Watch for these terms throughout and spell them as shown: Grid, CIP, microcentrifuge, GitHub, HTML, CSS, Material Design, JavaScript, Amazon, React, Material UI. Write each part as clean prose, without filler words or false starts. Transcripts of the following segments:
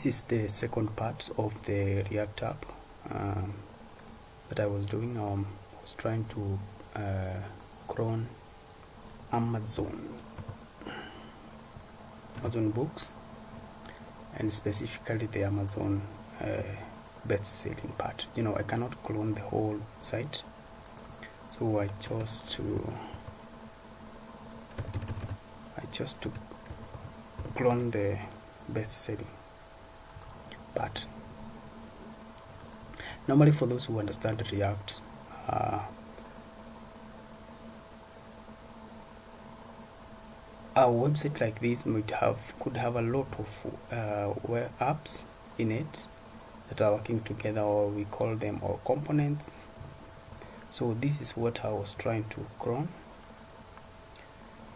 This is the second part of the React app that I was doing. I was trying to cron Amazon books, and specifically the Amazon best selling part. You know, I cannot clone the whole site, so I chose to clone the best selling part. Normally, for those who understand React, a website like this could have a lot of web apps in it that are working together, or we call them all components. So this is what I was trying to cron,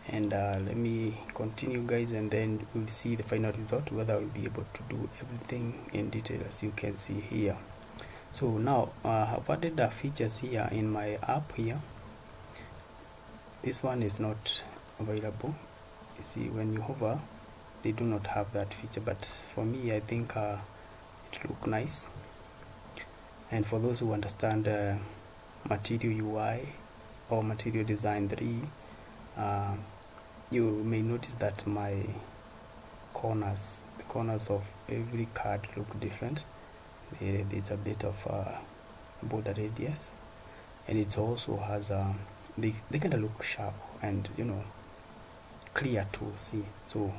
and let me continue, guys, and then we'll see the final result, whether I'll be able to do everything in detail, as you can see here. So now I've added the features here in my app here. This one is not available. You see, when you hover, they do not have that feature, but for me, I think it looks nice. And for those who understand Material UI or Material Design 3, you may notice that my corners, the corners of every card, look different. There's a bit of border radius, and it also has they kind of look sharp and, you know, clear to see. So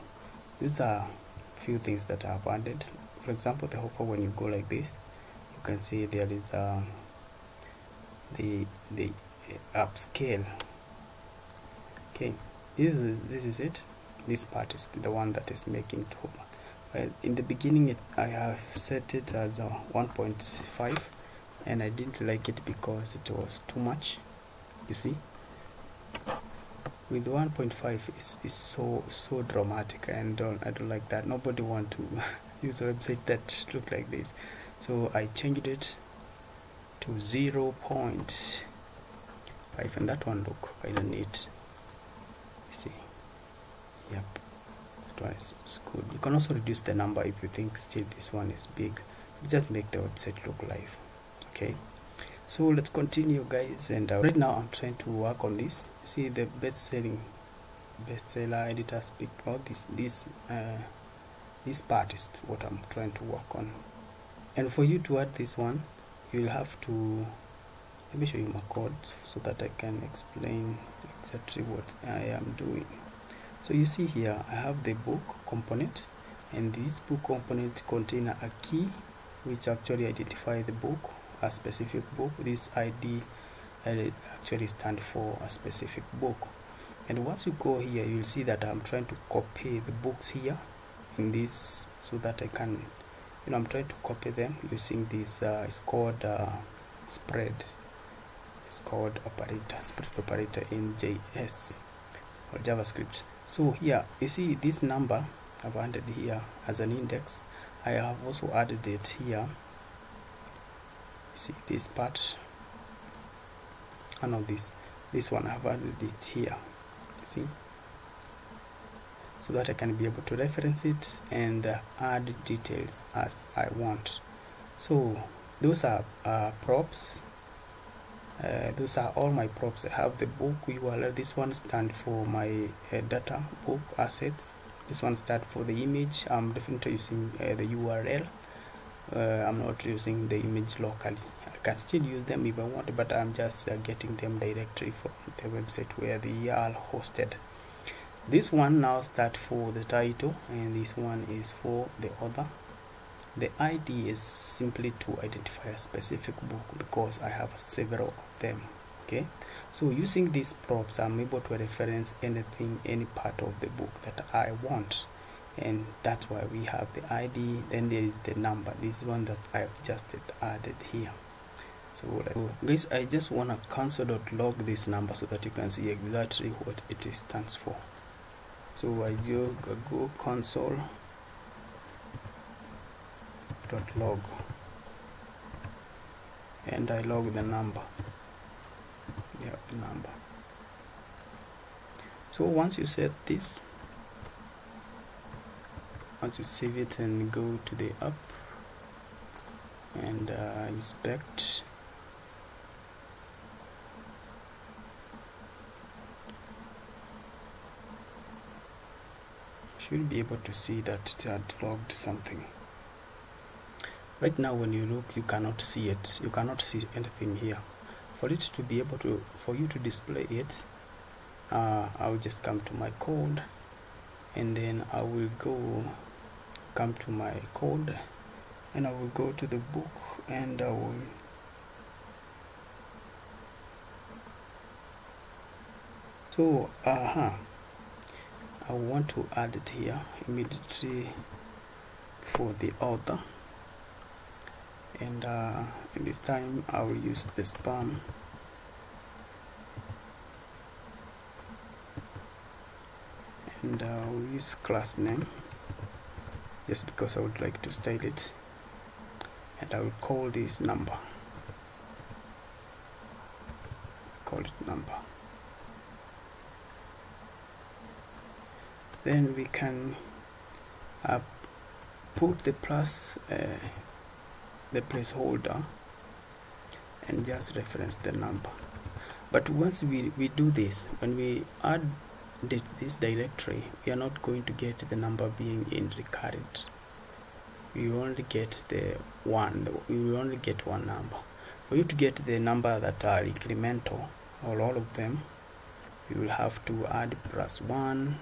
these are few things that I've added. For example, the hopper, when you go like this, you can see there is the upscale. Okay, this is it. This part is the one that is making it hopper. In the beginning, I have set it as 1.5, and I didn't like it because it was too much. You see, with 1.5 is so dramatic, and I don't like that. Nobody want to use a website that look like this. So I changed it to 0.5, and that one, look, I don't need. See, yep. Twice is good. You can also reduce the number if you think still this one is big. Just make the website look live. Okay, so let's continue, guys, and right now I'm trying to work on this. See, the bestseller editor speak, all this part is what I'm trying to work on. And for you to add this one, you'll have to, let me show you my code so that I can explain exactly what I am doing. So you see here, I have the book component, and this book component contains a key which actually identifies the book, a specific book. This ID actually stands for a specific book. And once you go here, you'll see that I'm trying to copy the books here in this, so that I can, you know, I'm trying to copy them using this. It's called spread. It's called operator, spread operator in JS or JavaScript. So here you see this number I've added here as an index. I have also added it here. You see this part, and all this one I've added it here. You see, so that I can be able to reference it and add details as I want. So those are props. Those are all my props. I have the book URL. This one stands for my data, book, assets. This one stands for the image. I'm definitely using the URL. I'm not using the image locally. I can still use them if I want, but I'm just getting them directly from the website where they are hosted. This one now starts for the title, and this one is for the author. The ID is simply to identify a specific book, because I have several of them. Okay, so using these props, I'm able to reference anything, any part of the book that I want, and that's why we have the ID. Then there is the number, this one that I've just added here. So guys, I just want to console.log this number so that you can see exactly what it stands for. So I go console log, and I log the number. Yeah, the number. So once you set this, Once we save it and go to the app and inspect, should be able to see that it had logged something. Right now when you look, you cannot see it, you cannot see anything here. For it to be able to, for you to display it, I'll just come to my code, and then I will go come to my code and I will go to the book, and I will so I want to add it here immediately for the author, and in this time I will use the spam and I will use class name just because I would like to style it, and I will call this number, call it number. Then we can put the plus the placeholder and just reference the number. But once we do this, when we add this directory, we are not going to get the number being in recurrent. We only get the one, we will only get one number. For you to get the number that are incremental, or all of them, you will have to add +1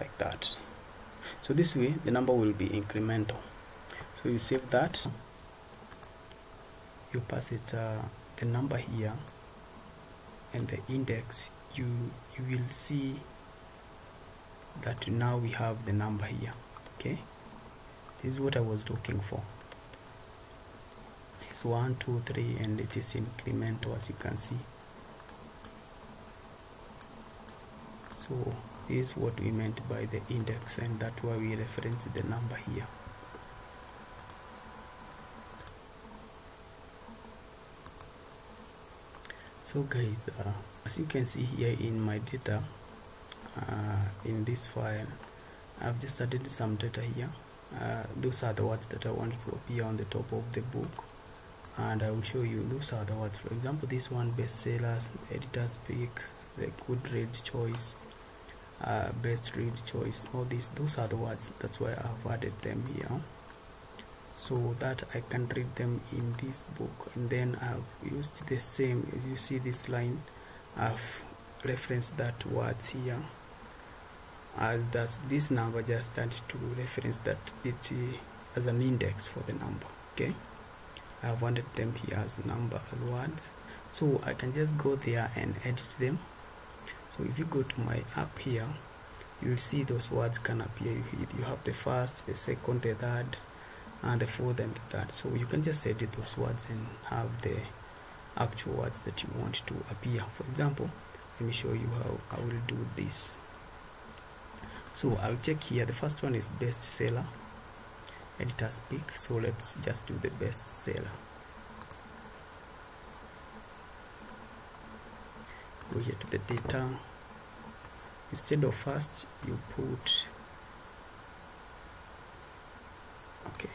like that. So this way the number will be incremental. So you save that, you pass it the number here and the index. You will see that now we have the number here. Okay, this is what I was looking for. It's 1, 2, 3 and it is incremental, as you can see. So this is what we meant by the index, and that's why we reference the number here. So guys, as you can see here in my data, in this file I've just added some data here. Those are the words that I want to appear on the top of the book, and I will show you those are the words. For example, this one, bestsellers, editor's pick, the good read choice, best read choice, all these, those are the words, that's why I've added them here, so that I can read them in this book. And then I've used the same, as you see this line, I've referenced that words here, as that this number just started to reference that it as an index for the number. Okay, I've wanted them here as number, as words, so I can just go there and edit them. So if you go to my app here, you will see those words can appear. You have the first, the second, the third, and the fourth and the third. So you can just edit those words and have the actual words that you want to appear. For example, let me show you how I will do this. So I'll check here. The first one is bestseller, editor's pick. So let's just do the bestseller. Go here to the data. Instead of first, you put, okay,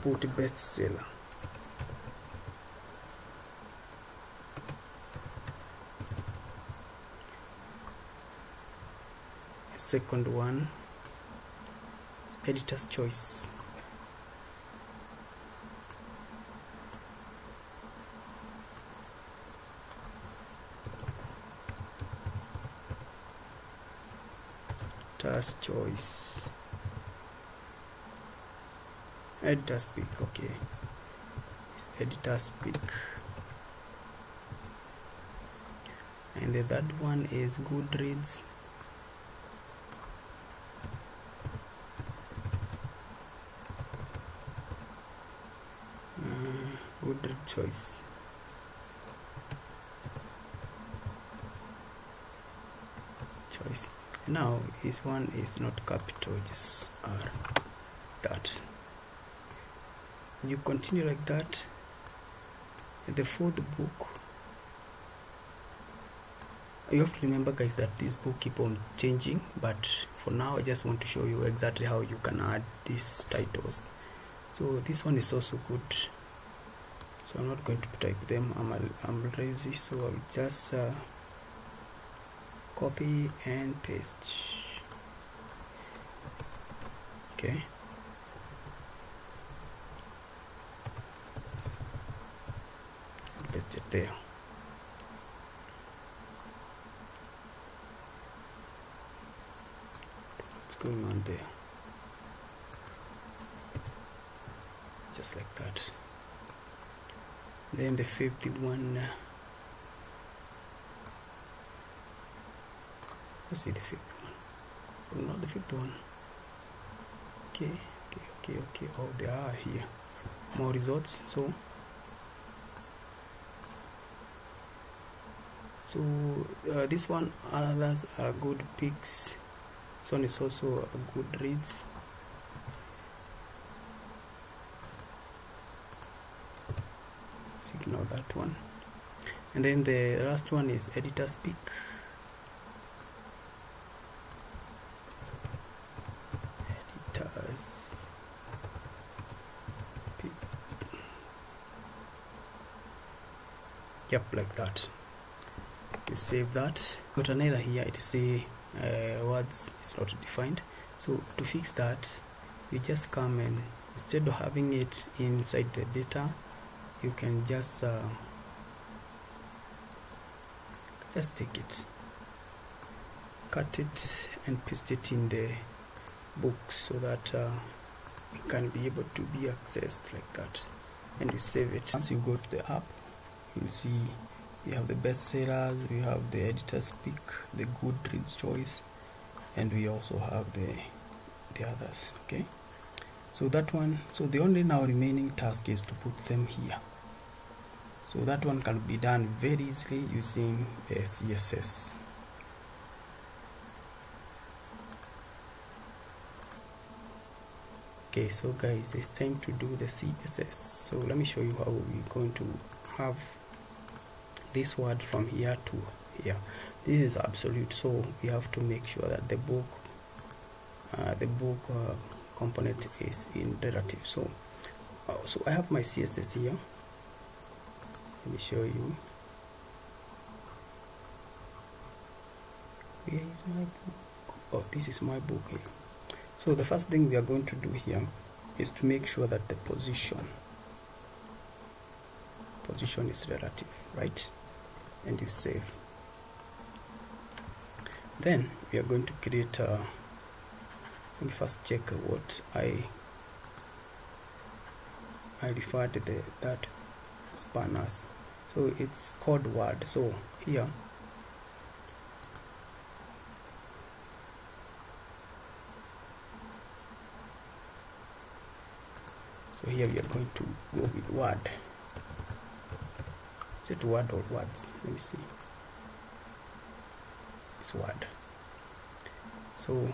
put bestseller. Second one, editor's choice. Task choice, editor's pick. Okay, it's editor's pick. And the third one is Goodreads, Goodreads choice. Now this one is not capital, just R. That you continue like that. The fourth book, You have to remember, guys, that this book keep on changing, but for now I just want to show you exactly how you can add these titles. So this one is also good, so I'm not going to type them, I'm lazy, so I'll just copy and paste. Okay, paste it there. What's going on there? Just like that. Then the 51. Let's see the 51. Oh, not the 51. Okay. Oh, they are here. More results. So this one, others are good picks. This one is also a good reads. Let's ignore that one. And then the last one is editor's pick. Yep, like that. You save that. Got an error here. It is a words is not defined. So to fix that, you just come and instead of having it inside the data, you can just take it, cut it, and paste it in the book so that it can be able to be accessed like that. And you save it. Once you go to the app, you see we have the best sellers, we have the editor's pick, the good reads choice, and we also have the others. Okay, so that one, so the only now remaining task is to put them here. So that one can be done very easily using the CSS. Okay, so guys, it's time to do the CSS. So let me show you how we're going to have this word from here to here. This is absolute, so we have to make sure that the book component is in relative. So so I have my CSS here. Let me show you. Where is my book? Oh, this is my book here. So the first thing we are going to do here is to make sure that the position is relative, right? And you save. Then we are going to create a, let me first check what I referred to that span as. So it's code word. So here we are going to go with word. Set word or words. Let me see. It's word. So,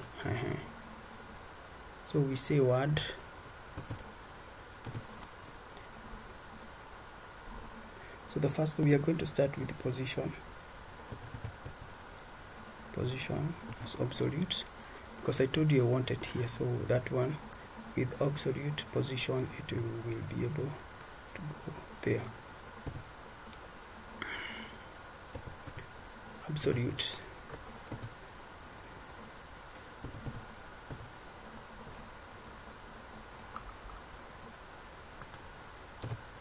so we say word. So the first thing we are going to start with the position. Position is absolute because I told you I want it here. So that one with absolute position, it will be able to go there. Absolute.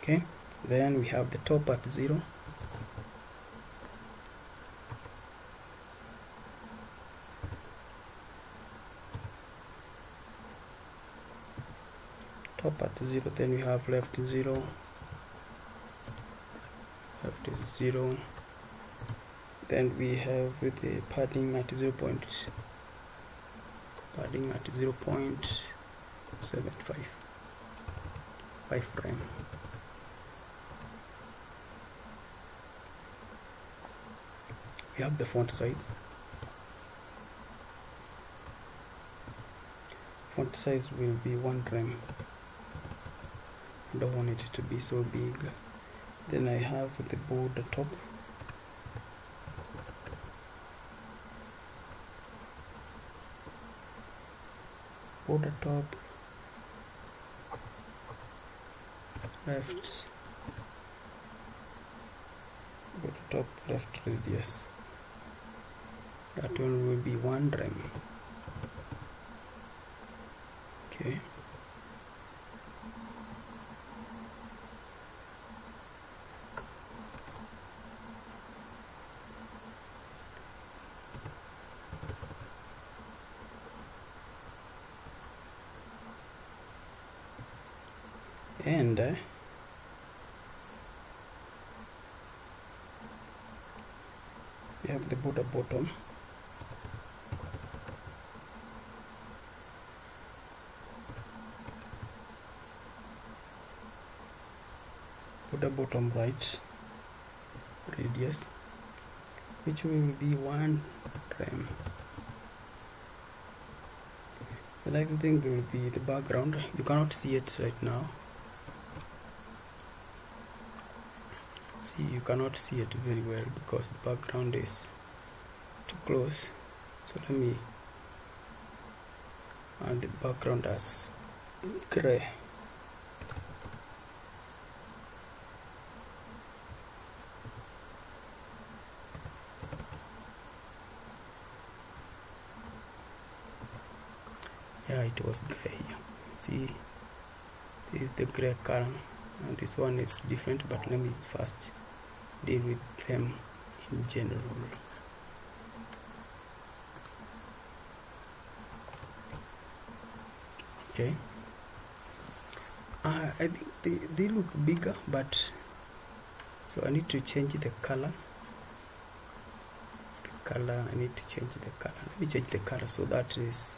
Okay, then we have the top at 0. Top at 0, then we have left 0. Left is 0. Then we have with the padding at 0. Padding at 0.75. 5'. We have the font size. Font size will be 1 rem. I don't want it to be so big. Then I have the border top. put a top left, go to top left radius. That one will be 1 rem. Okay. And we have the border bottom. Border bottom right radius, which will be 1 rem. The next thing will be the background. You cannot see it right now. You cannot see it very well because the background is too close, so let me add the background as gray. Yeah, it was gray. See, this is the gray column and this one is different, but let me first deal with them in general. Okay. I think they look bigger, but so I need to change the color. I need to change the color. Let me change the color so that is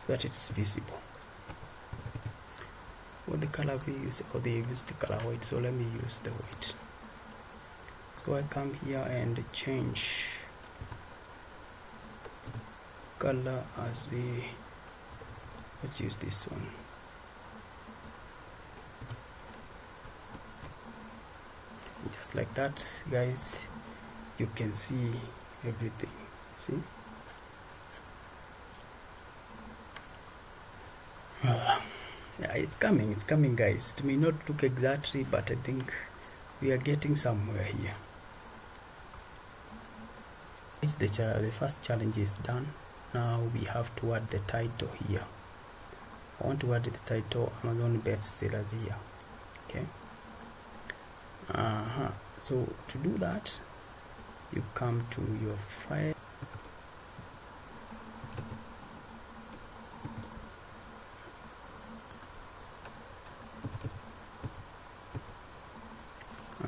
so that it's visible. What the color we use, or they use the color white, so let me use the white. So I come here and change color as the, let's use this one. Just like that, guys, you can see everything. See? Yeah, it's coming, guys. It may not look exactly, but I think we are getting somewhere here. The first challenge is done. Now we have to add the title here. I want to add the title Amazon best sellers here. Okay. So to do that, you come to your file.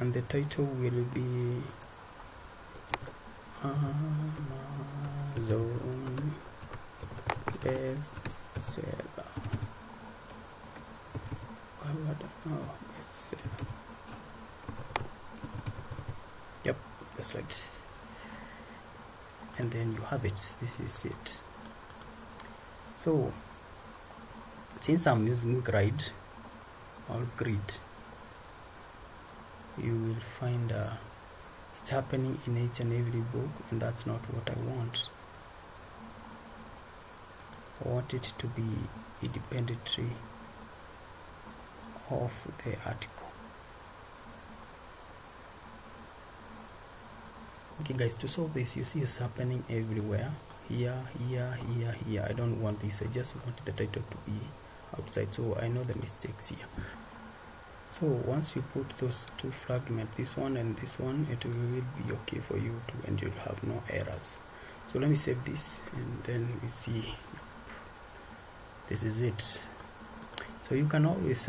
And the title will be Amazon bestseller. Bestseller. Yep, just like this. And then you have it. This is it. So since I'm using Grid or Grid, you will find it's happening in each and every book, and that's not what I want. I want it to be independent of the article. Okay, guys, to solve this, you see it's happening everywhere. Here. I don't want this. I just want the title to be outside, so I know the mistakes here. So once you put those two fragments, this one and this one, it will be okay for you too, and you'll have no errors. So let me save this, and then we see. This is it. So you can always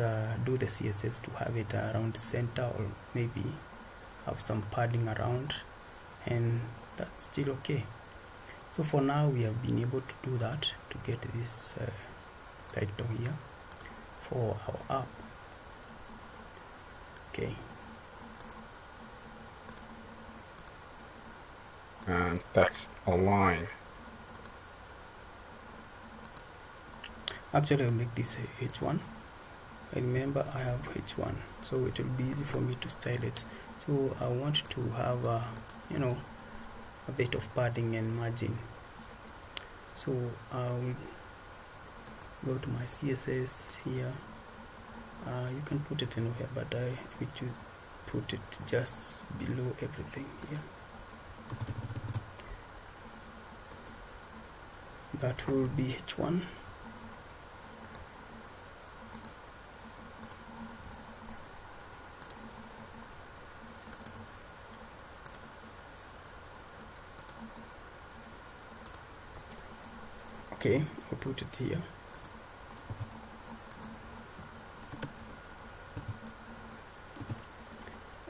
do the CSS to have it around the center, or maybe have some padding around, and that's still okay. So for now, we have been able to do that to get this title here for our app. Okay. And that's a line. Actually, I'll make this H1. Remember, I have H1, so it will be easy for me to style it. So I want to have, a bit of padding and margin. So I will go to my CSS here. You can put it anywhere, but I will choose put it just below everything here. That will be H1. Okay, I'll put it here.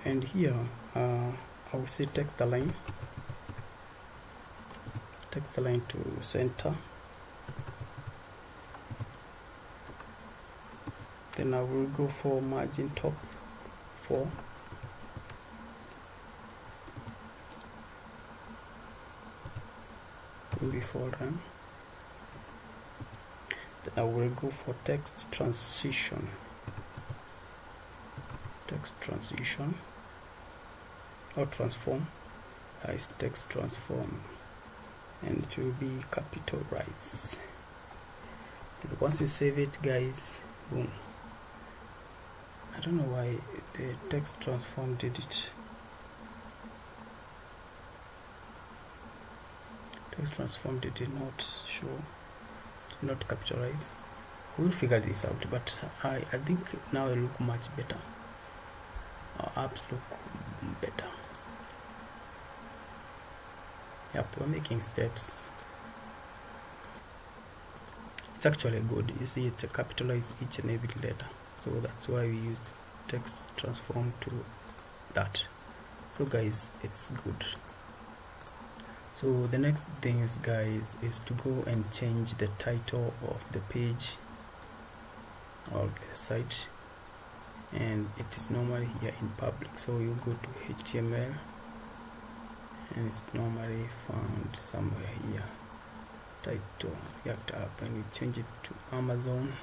And here I will say text align to center. Then I will go for margin top 4. Before run. Then I will go for text transition. Text transition or transform. It's text transform, and it will be capitalized. And once you save it, guys, boom. I don't know why the text transform did it. Text transform did not show, did not capitalize. We'll figure this out, but I think now it looks much better. Our apps look better. Yep, we're making steps. It's actually good. You see, it capitalizes each and every letter. So that's why we used text transform to that. So guys, it's good. So the next thing is, guys, is to go and change the title of the page or the site, and it is normally here in public. So you go to HTML, and it's normally found somewhere here. Title React app, and we change it to Amazon.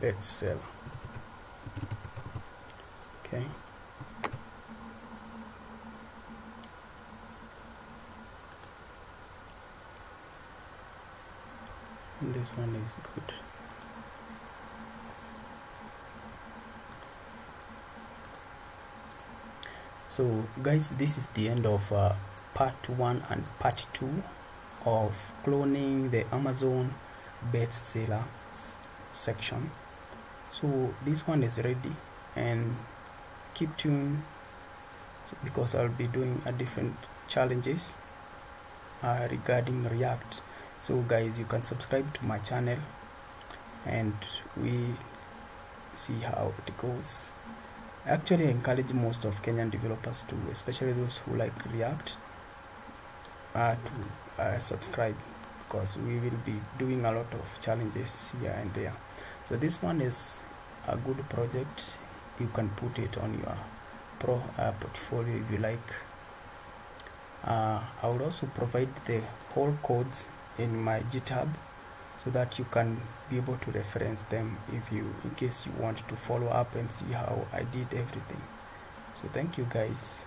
Bestseller. Okay. And this one is good. So guys, this is the end of part 1 and part 2 of cloning the Amazon bestseller section. So this one is ready, and keep tuned, so because I'll be doing a different challenges regarding React. So guys, you can subscribe to my channel, and we see how it goes. I actually encourage most of Kenyan developers to, especially those who like React, to subscribe, because we will be doing a lot of challenges here and there. So this one is a good project. You can put it on your portfolio if you like. I will also provide the whole codes in my GitHub, so that you can be able to reference them if you, in case you want to follow up and see how I did everything. So thank you, guys.